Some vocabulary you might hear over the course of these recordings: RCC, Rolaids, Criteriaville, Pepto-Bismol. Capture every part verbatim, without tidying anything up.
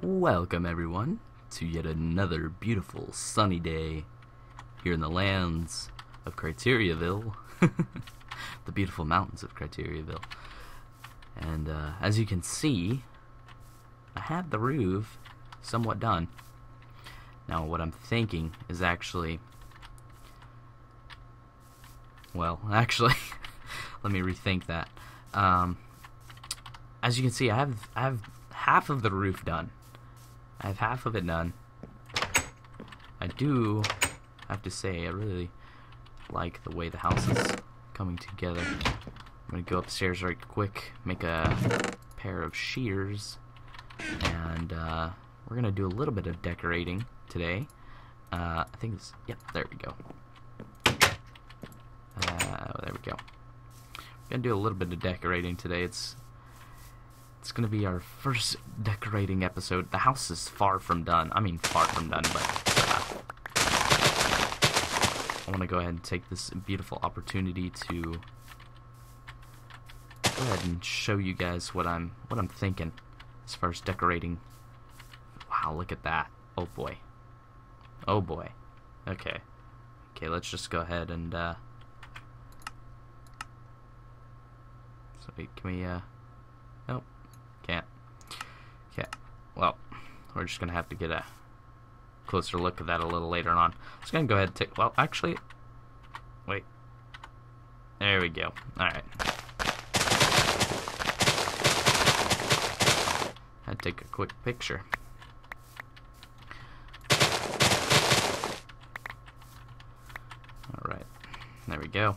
Welcome everyone to yet another beautiful sunny day here in the lands of Criteriaville, the beautiful mountains of Criteriaville. And uh, as you can see, I have the roof somewhat done. Now what I'm thinking is actually, well actually, let me rethink that. Um, as you can see, I have, I have half of the roof done. I have half of it done. I do have to say I really like the way the house is coming together. I'm gonna go upstairs right quick, make a pair of shears, and uh, we're gonna do a little bit of decorating today. Uh, I think it's, yep, there we go. Uh, there we go. We're gonna do a little bit of decorating today. It's It's gonna be our first decorating episode. The house is far from done. I mean, far from done, but uh, I want to go ahead and take this beautiful opportunity to go ahead and show you guys what I'm what I'm thinking as far as decorating. Wow, look at that! Oh boy, oh boy. Okay, okay. Let's just go ahead and. Uh... So wait, can we? Uh... Nope. Can't. Can't. Well, we're just going to have to get a closer look at that a little later on. I'm just going to go ahead and take... Well, actually... Wait. There we go. Alright. I'd take a quick picture. Alright. There we go.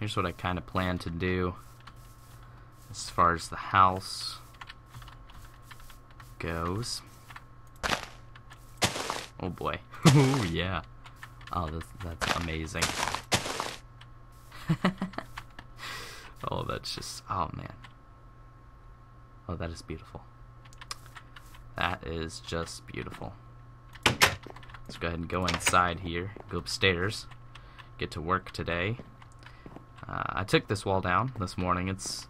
Here's what I kind of plan to do as far as the house goes. Oh boy. Oh yeah. Oh, that's, that's amazing. Oh, that's just, oh man. Oh, that is beautiful. That is just beautiful. Let's go ahead and go inside here, go upstairs, get to work today. Uh, I took this wall down this morning. It's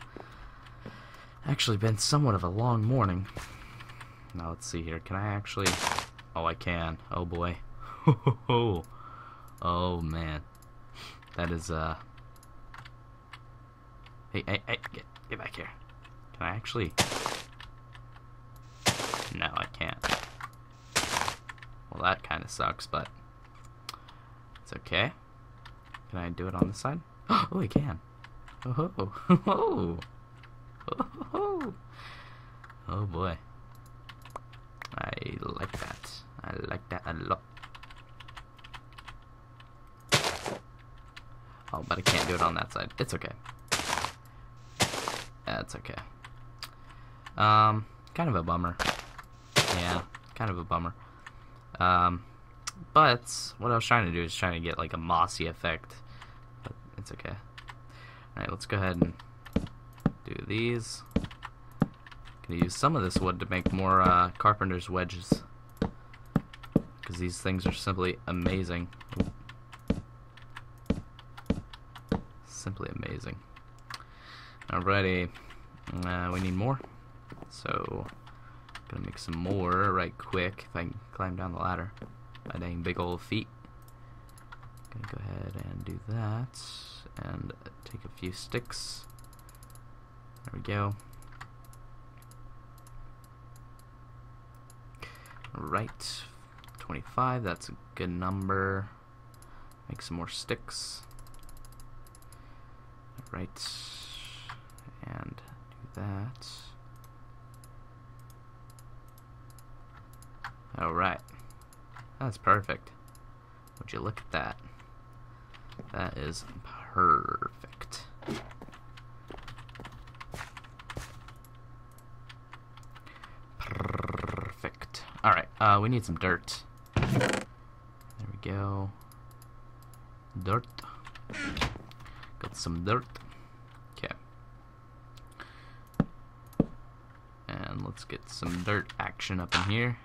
actually been somewhat of a long morning. Now let's see here. Can I actually? Oh, I can. Oh boy. Oh man. That is uh. Hey, hey, hey! Get, get back here. Can I actually? No, I can't. Well, that kind of sucks, but it's okay. Can I do it on this side? Oh, I can. Oh, oh, oh. Oh, oh boy. I like that. I like that a lot. Oh, but I can't do it on that side. It's okay. That's okay. Um, kind of a bummer. Yeah, kind of a bummer. Um, but what I was trying to do is trying to get like a mossy effect. But it's okay. Alright, let's go ahead and do these. Gonna use some of this wood to make more uh, carpenter's wedges, because these things are simply amazing. Simply amazing. Alrighty, uh, we need more, so gonna make some more right quick. If I can climb down the ladder, my dang big old feet. Gonna go ahead and do that, and take a few sticks. There we go. Right, twenty-five, that's a good number. Make some more sticks. Right, and do that. Alright, that's perfect. Would you look at that? That is perfect. Alright, uh, we need some dirt. There we go. Dirt. Got some dirt. Okay. And let's get some dirt action up in here.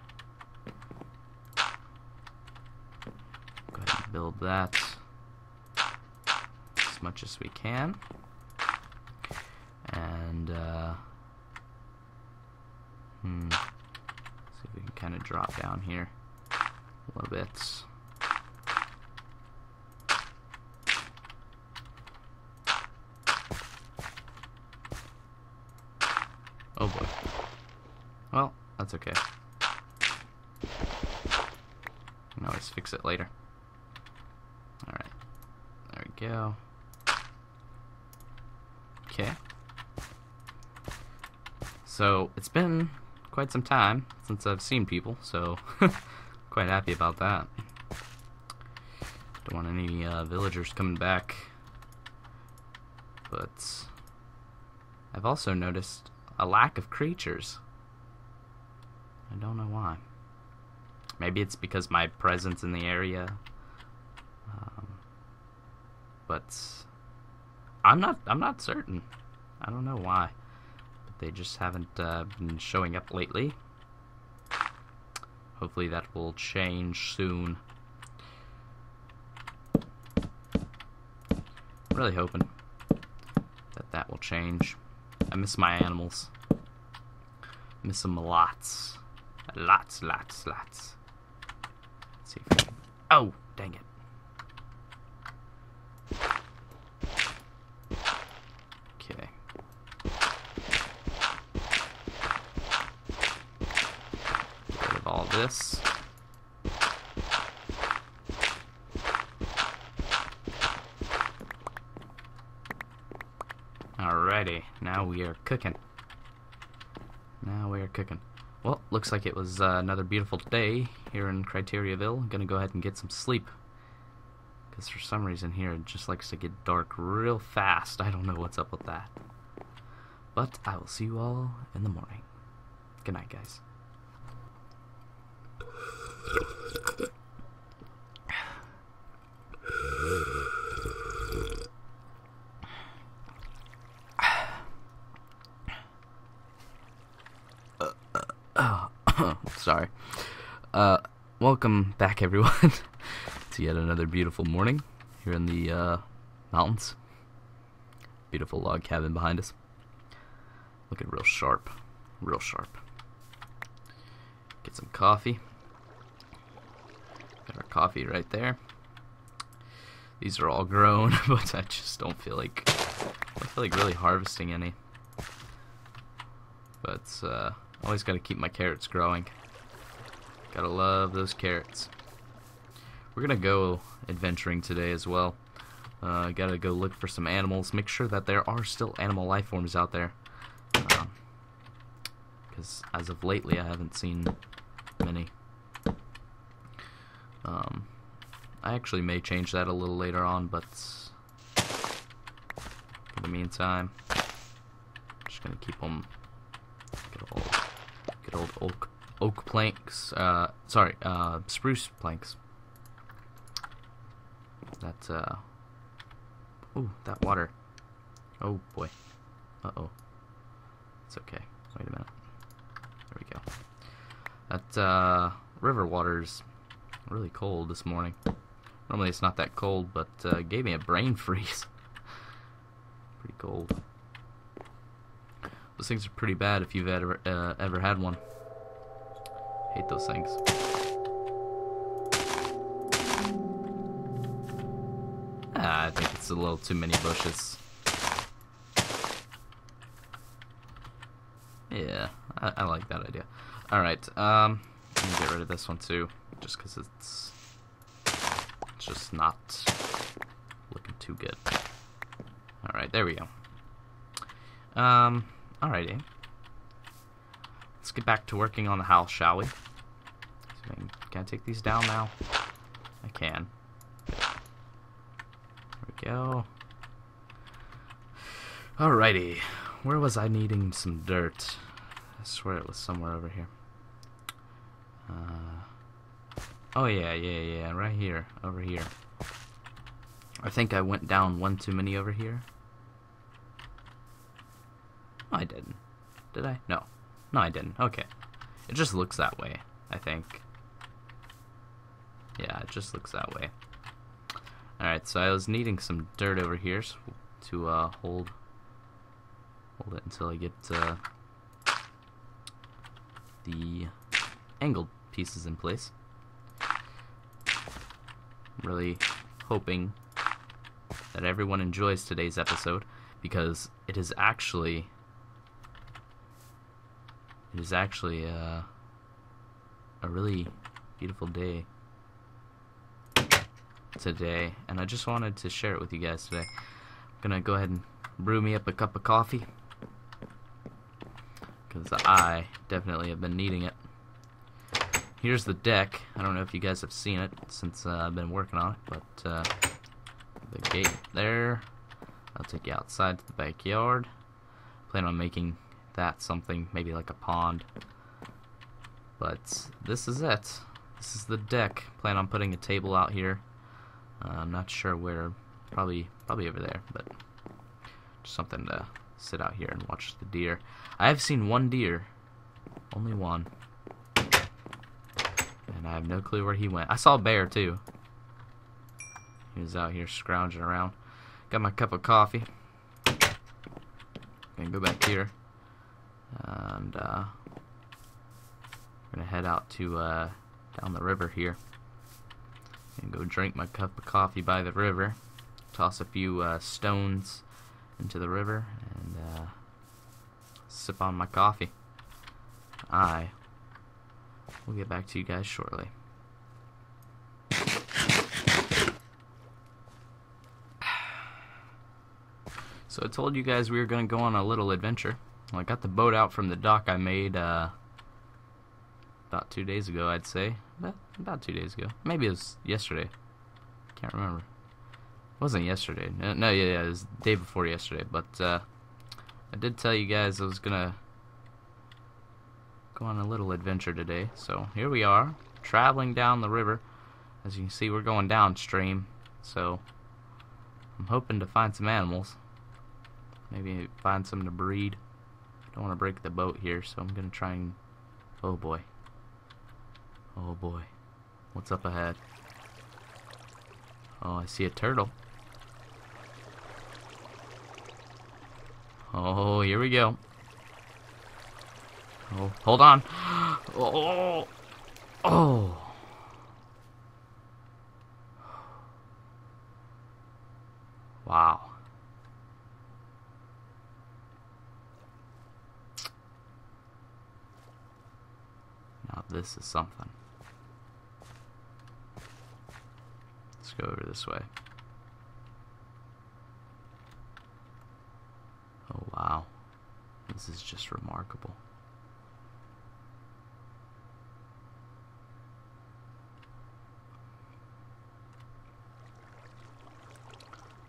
Go ahead and build that as much as we can. And, uh, Hmm. See if we can kind of drop down here a little bit. Oh boy. Well, that's okay. I can always fix it later. Alright. There we go. Okay. So, it's been quite some time since I've seen people, so quite happy about that. Don't want any uh, villagers coming back. But I've also noticed a lack of creatures. I don't know why. Maybe it's because my presence in the area. Um, but I'm not. I'm not certain. I don't know why. But they just haven't uh, been showing up lately. Hopefully that will change soon. I'm really hoping that that will change. I miss my animals. Miss them lots. Lots, lots, lots. Let's see if I can... Oh, dang it. Okay. Get rid of all this. Alrighty, now we are cooking. Now we are cooking. Well, looks like it was uh, another beautiful day here in Criteriaville. I'm gonna go ahead and get some sleep. Because for some reason here it just likes to get dark real fast. I don't know what's up with that. But I will see you all in the morning. Good night, guys. Sorry. Uh, welcome back, everyone, to yet another beautiful morning here in the uh, mountains. Beautiful log cabin behind us. Looking real sharp, real sharp. Get some coffee. Got our coffee right there. These are all grown, but I just don't feel like I feel like really harvesting any. But uh, always got to keep my carrots growing. Gotta love those carrots. We're gonna go adventuring today as well. Uh, gotta go look for some animals. Make sure that there are still animal life forms out there. Because um, as of lately, I haven't seen many. Um, I actually may change that a little later on, but for the meantime, I'm just gonna keep them. Good old, good old oak. Oak planks, uh, sorry, uh, spruce planks. That's, uh, ooh, that water. Oh, boy. Uh-oh. It's okay. Wait a minute. There we go. That, uh, river water's really cold this morning. Normally it's not that cold, but, uh, it gave me a brain freeze. Pretty cold. Those things are pretty bad if you've ever, uh, ever had one. Hate those things. Ah, I think it's a little too many bushes. Yeah, I, I like that idea. Alright, um, let me get rid of this one too, just because it's just not looking too good. Alright, there we go. Um, alrighty. Let's get back to working on the house, shall we? Can I take these down now? I can. There we go. Alrighty. Where was I needing some dirt? I swear it was somewhere over here. Uh, oh, yeah, yeah, yeah. Right here. Over here. I think I went down one too many over here. No, I didn't. Did I? No. No, I didn't. Okay. It just looks that way, I think. Yeah, it just looks that way. Alright, so I was needing some dirt over here so to uh, hold hold it until I get uh, the angled pieces in place. Really hoping that everyone enjoys today's episode, because it is actually it is actually a, a really beautiful day today, and I just wanted to share it with you guys today. I'm gonna go ahead and brew me up a cup of coffee, because I definitely have been needing it. Here's the deck. I don't know if you guys have seen it since uh, I've been working on it, but uh, the gate there. I'll take you outside to the backyard. Plan on making that something, maybe like a pond. But this is it. This is the deck. Plan on putting a table out here. Uh, I'm not sure where. Probably, probably over there. But just something to sit out here and watch the deer. I have seen one deer, only one. And I have no clue where he went. I saw a bear too. He was out here scrounging around. Got my cup of coffee. Gonna go back here, and uh, gonna head out to uh, down the river here, and go drink my cup of coffee by the river. Toss a few uh, stones into the river and uh, sip on my coffee. I. We'll get back to you guys shortly. So I told you guys we were going to go on a little adventure. Well, I got the boat out from the dock I made uh, about two days ago, I'd say. About, about two days ago. Maybe it was yesterday. Can't remember. It wasn't yesterday. No, no yeah, yeah, it was the day before yesterday. But uh, I did tell you guys I was going to on a little adventure today. So here we are, traveling down the river. As you can see, we're going downstream, so I'm hoping to find some animals, maybe find some to breed. Don't want to break the boat here, so I'm gonna try and oh boy oh boy what's up ahead? Oh, I see a turtle. Oh, here we go. Oh, hold on. Oh. Oh. Wow. Now this is something. Let's go over this way. Oh, wow. This is just remarkable.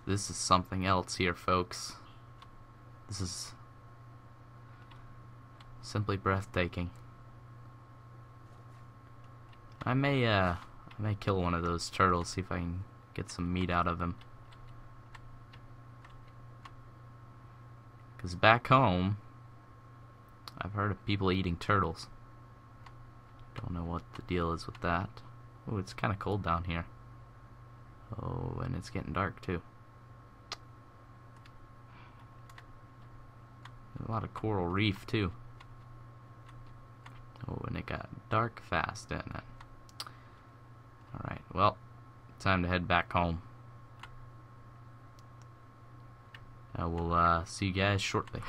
This is something else here, folks. This is simply breathtaking. I may, uh, I may kill one of those turtles, see if I can get some meat out of him. Because back home, I've heard of people eating turtles. Don't know what the deal is with that. Oh, it's kind of cold down here. Oh, and it's getting dark, too. A lot of coral reef too. Oh, and it got dark fast, didn't it? Alright, well, time to head back home. I will uh, see you guys shortly.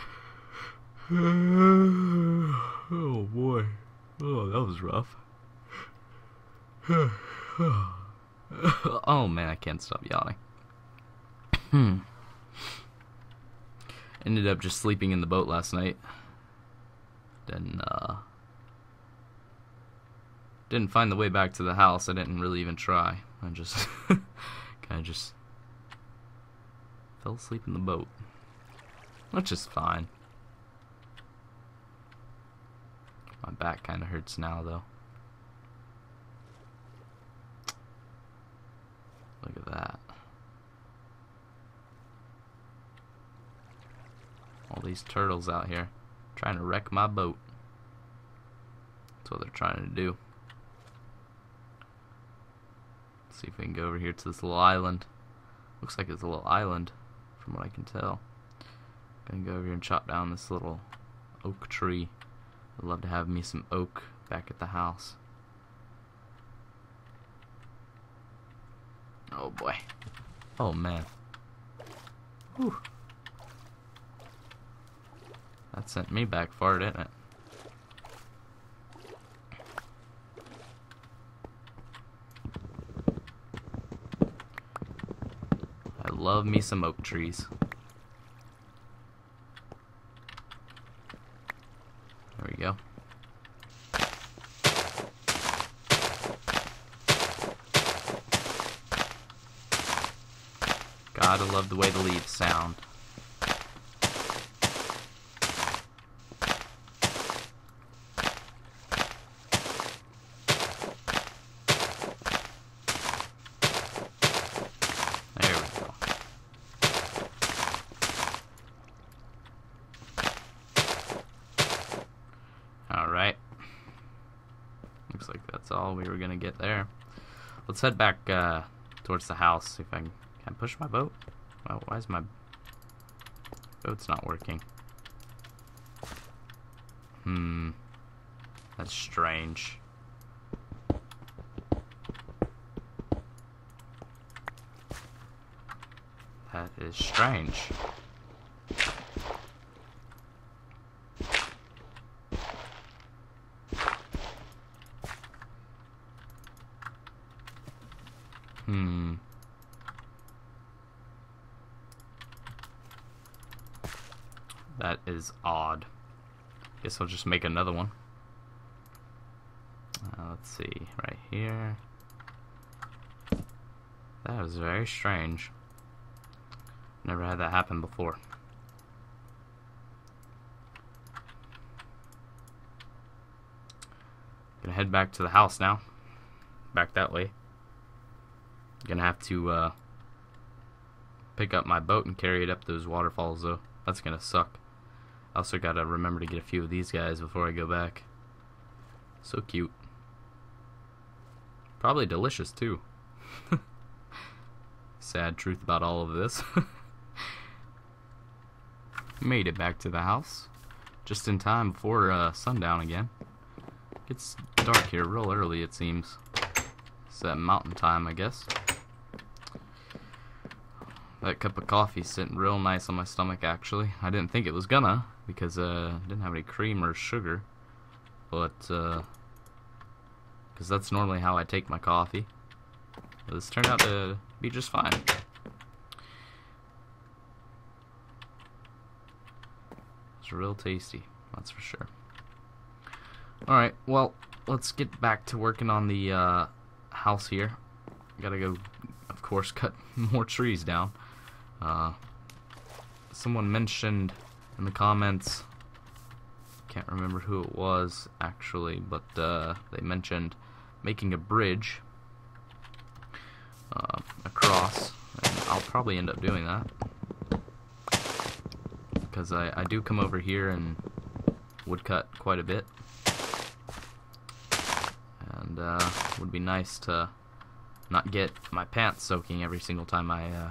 Oh boy. Oh, that was rough. Oh man, I can't stop yawning. Hmm. Ended up just sleeping in the boat last night. Then uh, didn't find the way back to the house. I didn't really even try. I just kind of just fell asleep in the boat, which is fine. My back kind of hurts now, though. Look at that. All these turtles out here trying to wreck my boat. That's what they're trying to do. Let's see if we can go over here to this little island. Looks like it's a little island from what I can tell. Gonna go over here and chop down this little oak tree. I'd love to have me some oak back at the house. Oh boy. Oh man. Whew. That sent me back far, didn't it? I love me some oak trees. There we go. Gotta love the way the leaves sound. All we were gonna get there. Let's head back uh, towards the house. See if I can, can I push my boat. Oh, why is my boat's not working? Hmm, that's strange. That is strange. Hmm. That is odd. Guess I'll just make another one. Uh, let's see, right here. That is very strange. Never had that happen before. Gonna head back to the house now. Back that way. Gonna have to uh, pick up my boat and carry it up those waterfalls, though. That's gonna suck. I also gotta remember to get a few of these guys before I go back. So cute. Probably delicious too. Sad truth about all of this. Made it back to the house just in time before uh, sundown again. It's dark here real early, it seems. It's that mountain time, I guess. That cup of coffee's sitting real nice on my stomach, actually. I didn't think it was gonna, because uh, I didn't have any cream or sugar. But, uh... because that's normally how I take my coffee. But this turned out to be just fine. It's real tasty, that's for sure. Alright, well, let's get back to working on the, uh... house here. Gotta go, of course, cut more trees down. Uh, someone mentioned in the comments, can't remember who it was actually, but uh, they mentioned making a bridge uh, across, and I'll probably end up doing that, because I, I do come over here and woodcut quite a bit. And uh, would be nice to not get my pants soaking every single time I uh,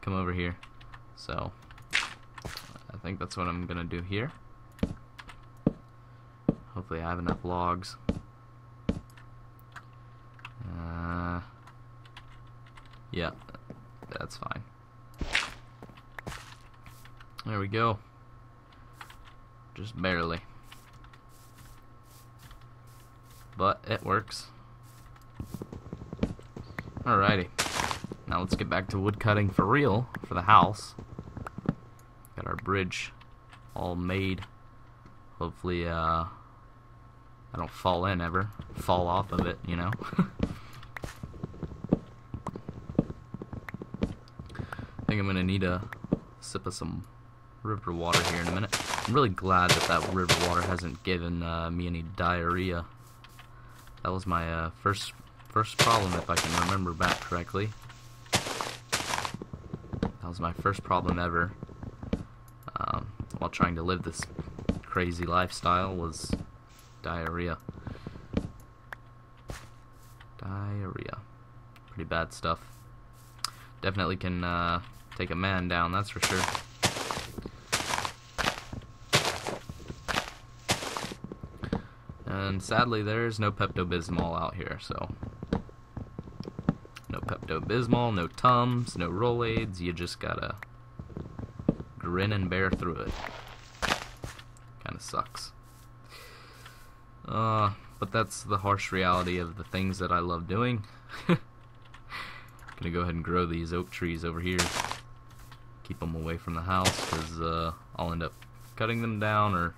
come over here. So I think that's what I'm gonna do here. Hopefully I have enough logs. Uh, yeah, that's fine. There we go. Just barely. But it works. Alrighty. Now let's get back to woodcutting for real for the house. Got our bridge all made. Hopefully uh, I don't fall in ever. Fall off of it, you know. I think I'm going to need a sip of some river water here in a minute. I'm really glad that that river water hasn't given uh, me any diarrhea. That was my uh, first first problem, if I can remember back correctly. That was my first problem ever um, while trying to live this crazy lifestyle, was diarrhea. Diarrhea. Pretty bad stuff. Definitely can uh, take a man down, that's for sure. And sadly, there's no Pepto-Bismol out here, so no Pepto-Bismol, no Tums, no Rolaids. You just gotta grin and bear through it. Kind of sucks. Uh, but that's the harsh reality of the things that I love doing. Gonna go ahead and grow these oak trees over here. Keep them away from the house, because uh, I'll end up cutting them down or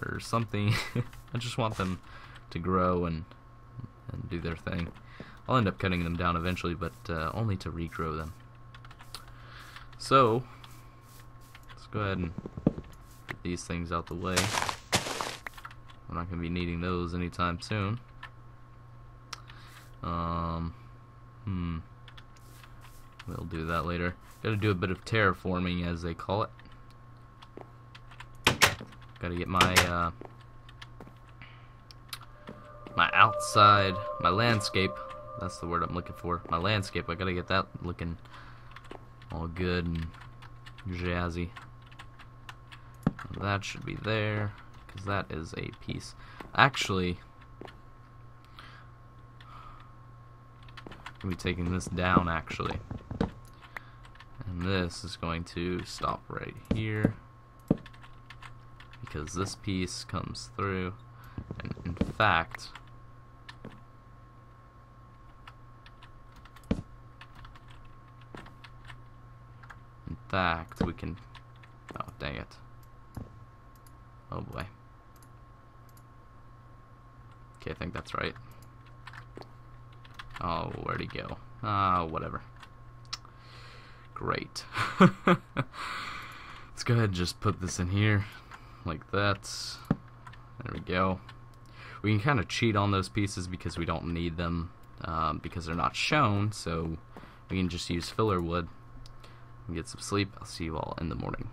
or something. I just want them to grow and and do their thing. I'll end up cutting them down eventually, but uh, only to regrow them. So let's go ahead and get these things out the way. I'm not gonna be needing those anytime soon. Um, hmm. We'll do that later. Gotta do a bit of terraforming, as they call it. Gotta get my uh, my outside, my landscape. That's the word I'm looking for. My landscape. I gotta get that looking all good and jazzy. That should be there, because that is a piece. Actually, I'm gonna be taking this down. Actually, and this is going to stop right here, because this piece comes through, and in fact, in fact, we can, oh dang it, oh boy, okay, I think that's right. Oh, where'd he go? Ah, uh, whatever. Great. Let's go ahead and just put this in here. Like that. There we go. We can kind of cheat on those pieces because we don't need them, um, because they're not shown, so we can just use filler wood and get some sleep. I'll see you all in the morning.